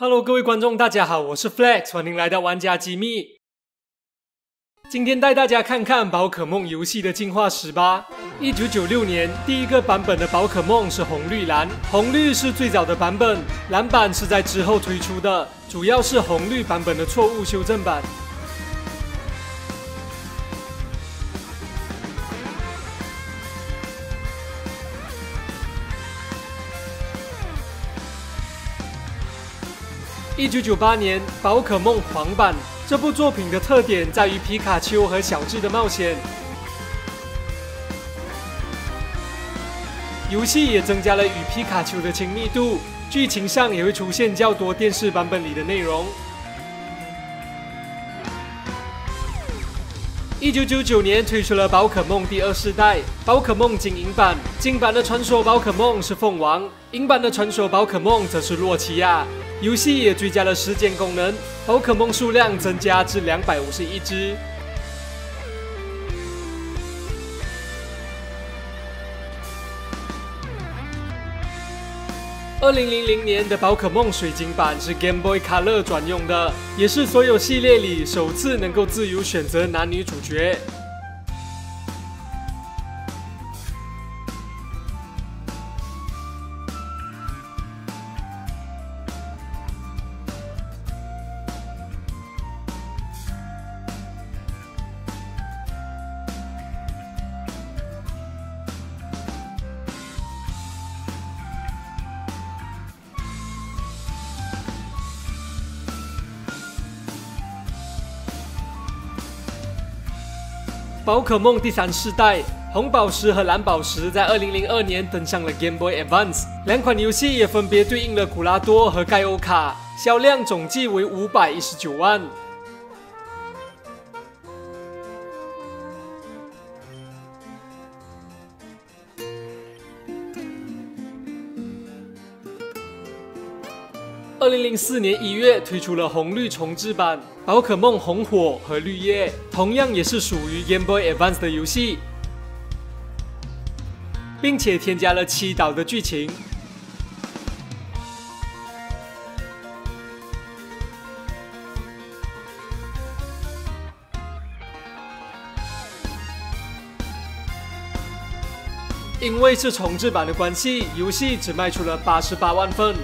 Hello， 各位观众，大家好，我是 Flex， 欢迎来到玩家机密。今天带大家看看宝可梦游戏的进化史吧。1996年，第一个版本的宝可梦是红绿蓝，红绿是最早的版本，蓝版是在之后推出的，主要是红绿版本的错误修正版。 1998年，宝可梦黄版。这部作品的特点在于皮卡丘和小智的冒险。游戏也增加了与皮卡丘的亲密度，剧情上也会出现较多电视版本里的内容。1999年推出了宝可梦第二世代，宝可梦金银版。金版的传说宝可梦是凤凰，银版的传说宝可梦则是洛奇亚。 游戏也追加了时间功能，宝可梦数量增加至251只。2000年的宝可梦水晶版是 Game Boy Color 转用的，也是所有系列里首次能够自由选择男女主角。 宝可梦第三世代，红宝石和蓝宝石在2002年登上了 Game Boy Advance， 两款游戏也分别对应了古拉多和盖欧卡，销量总计为519万。 2004年1月推出了红绿重置版，宝可梦红火和绿叶同样也是属于 Game Boy Advance 的游戏，并且添加了七岛的剧情。 因为是重置版的关系，游戏只卖出了88万份。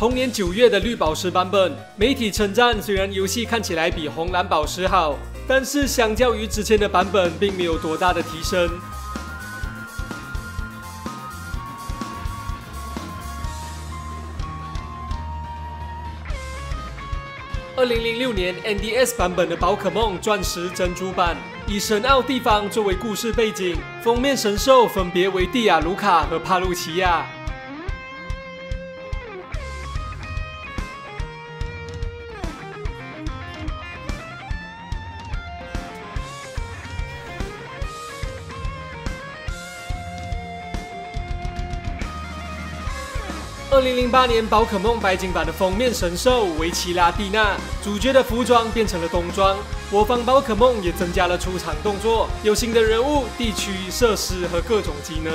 同年9月的绿宝石版本，媒体称赞虽然游戏看起来比红蓝宝石好，但是相较于之前的版本，并没有多大的提升。2006年 NDS 版本的宝可梦钻石珍珠版，以神奥地方作为故事背景，封面神兽分别为蒂亚卢卡和帕路奇亚。 2008年，宝可梦白金版的封面神兽为奇拉蒂娜，主角的服装变成了冬装。我方宝可梦也增加了出场动作，有新的人物、地区、设施和各种技能。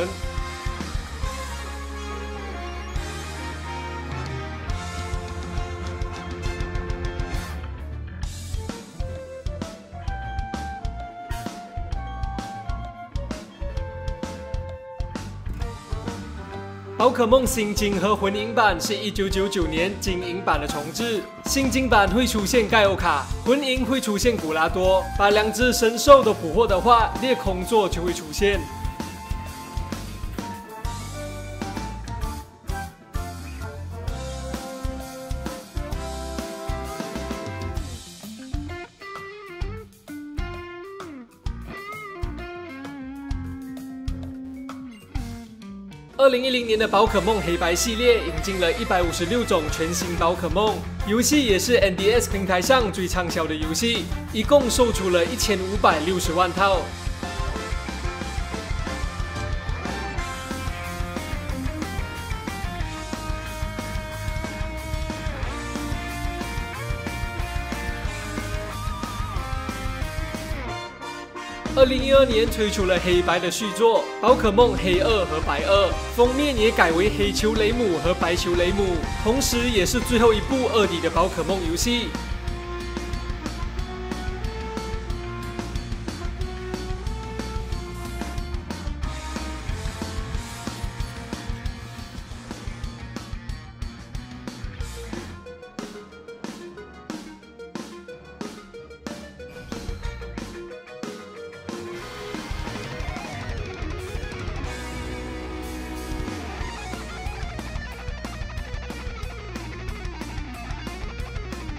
宝可梦星金和魂银版是1999年金银版的重置，星金版会出现盖欧卡，魂银会出现古拉多。把两只神兽都捕获的话，裂空座就会出现。 2010年的宝可梦黑白系列引进了156种全新宝可梦，游戏也是 NDS 平台上最畅销的游戏，一共售出了1560万套。2012年推出了黑白的续作《宝可梦黑2》和《白2》，封面也改为黑球雷姆和白球雷姆，同时也是最后一部2D 的宝可梦游戏。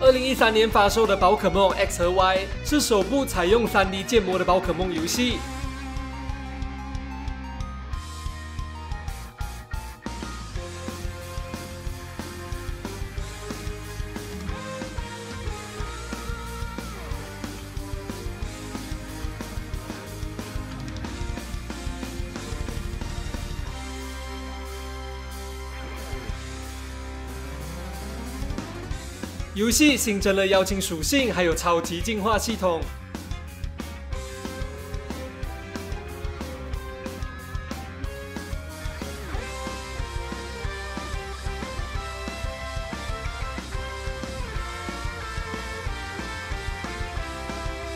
2013年发售的《宝可梦 X 和 Y》是首部采用 3D 建模的宝可梦游戏。游戏新增了邀请属性，还有超级进化系统。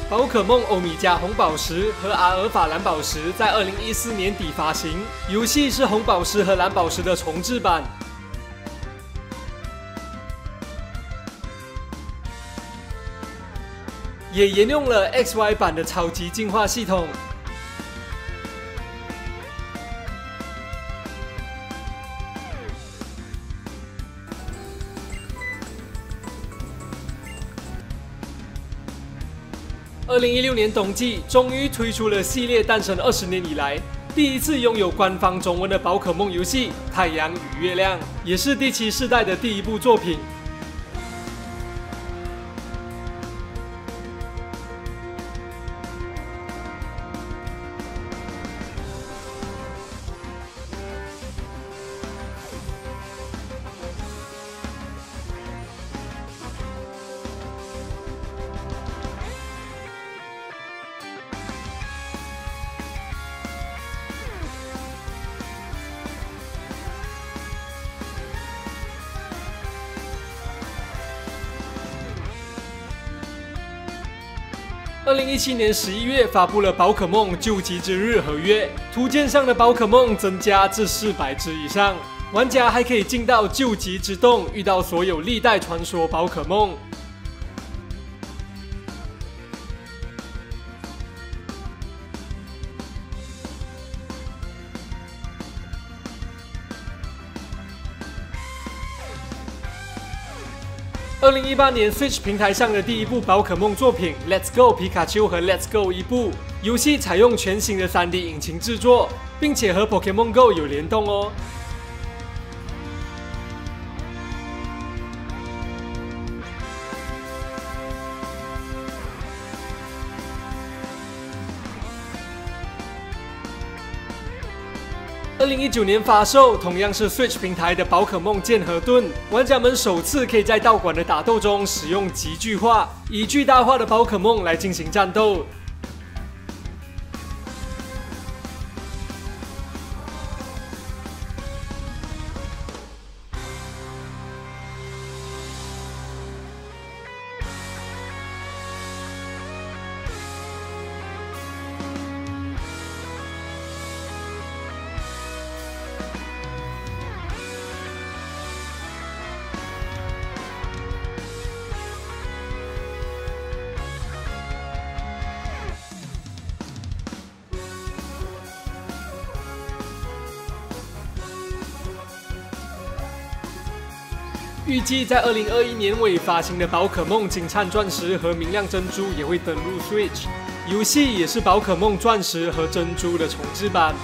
宝可梦欧米茄红宝石和阿尔法蓝宝石在2014年底发行，游戏是红宝石和蓝宝石的重制版。 也沿用了 XY 版的超级进化系统。2016年冬季，终于推出了系列诞生20年以来第一次拥有官方中文的宝可梦游戏《太阳与月亮》，也是第7世代的第一部作品。 2017年11月发布了《宝可梦究极之日合约》，图鉴上的宝可梦增加至400只以上，玩家还可以进到究极之洞，遇到所有历代传说宝可梦。 2018年 Switch 平台上的第一部宝可梦作品《Let's Go 皮卡丘》和《Let's Go 伊布》游戏采用全新的 3D 引擎制作，并且和 Pokémon Go 有联动哦。 2019年发售，同样是 Switch 平台的《宝可梦剑和盾》，玩家们首次可以在道馆的打斗中使用集聚化，以巨大化的宝可梦来进行战斗。 预计在2021年尾发行的《宝可梦金灿钻石》和《明亮珍珠》也会登陆 Switch， 游戏也是《宝可梦钻石》和《珍珠》的重制版。